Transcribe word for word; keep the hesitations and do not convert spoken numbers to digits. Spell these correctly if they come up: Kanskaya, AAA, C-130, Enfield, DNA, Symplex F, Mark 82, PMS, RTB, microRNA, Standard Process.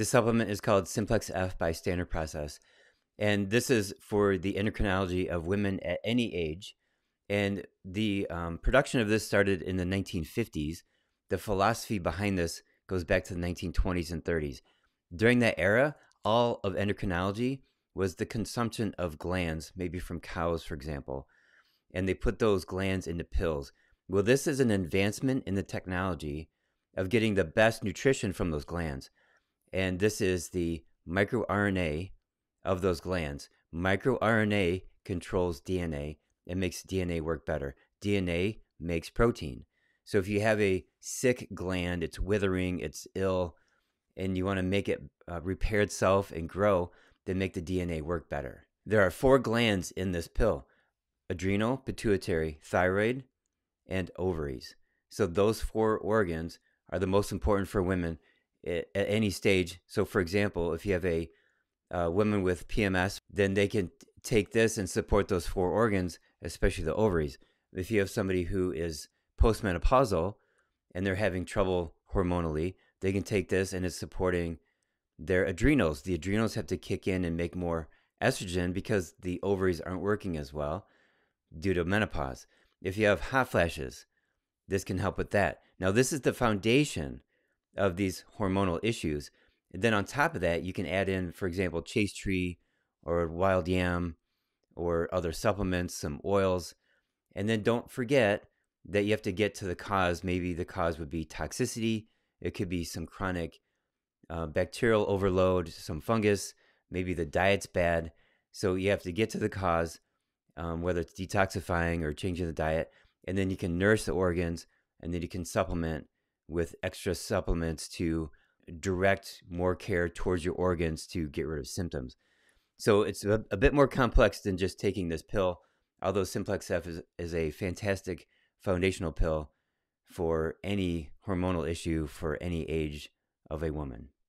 The supplement is called Symplex F by Standard Process. And this is for the endocrinology of women at any age. And the um, production of this started in the nineteen fifties. The philosophy behind this goes back to the nineteen twenties and thirties. During that era, all of endocrinology was the consumption of glands, maybe from cows, for example. And they put those glands into pills. Well, this is an advancement in the technology of getting the best nutrition from those glands. And this is the microRNA of those glands. MicroRNA controls D N A and makes D N A work better. D N A makes protein. So if you have a sick gland, it's withering, it's ill, and you want to make it uh, repair itself and grow, then make the D N A work better. There are four glands in this pill: adrenal, pituitary, thyroid, and ovaries. So those four organs are the most important for women at any stage. So for example, if you have a Uh, women with P M S, then they can take this and support those four organs, especially the ovaries. If you have somebody who is postmenopausal and they're having trouble hormonally, they can take this and it's supporting their adrenals. The adrenals have to kick in and make more estrogen because the ovaries aren't working as well due to menopause. If you have hot flashes, this can help with that. Now, this is the foundation of these hormonal issues. And then on top of that, you can add in, for example, chase tree or wild yam or other supplements, some oils. And then don't forget that you have to get to the cause. Maybe the cause would be toxicity. It could be some chronic uh, bacterial overload, some fungus. Maybe the diet's bad. So you have to get to the cause, um, whether it's detoxifying or changing the diet. And then you can nourish the organs, and then you can supplement with extra supplements to direct more care towards your organs to get rid of symptoms. So it's a, a bit more complex than just taking this pill, although Symplex F is, is a fantastic foundational pill for any hormonal issue for any age of a woman.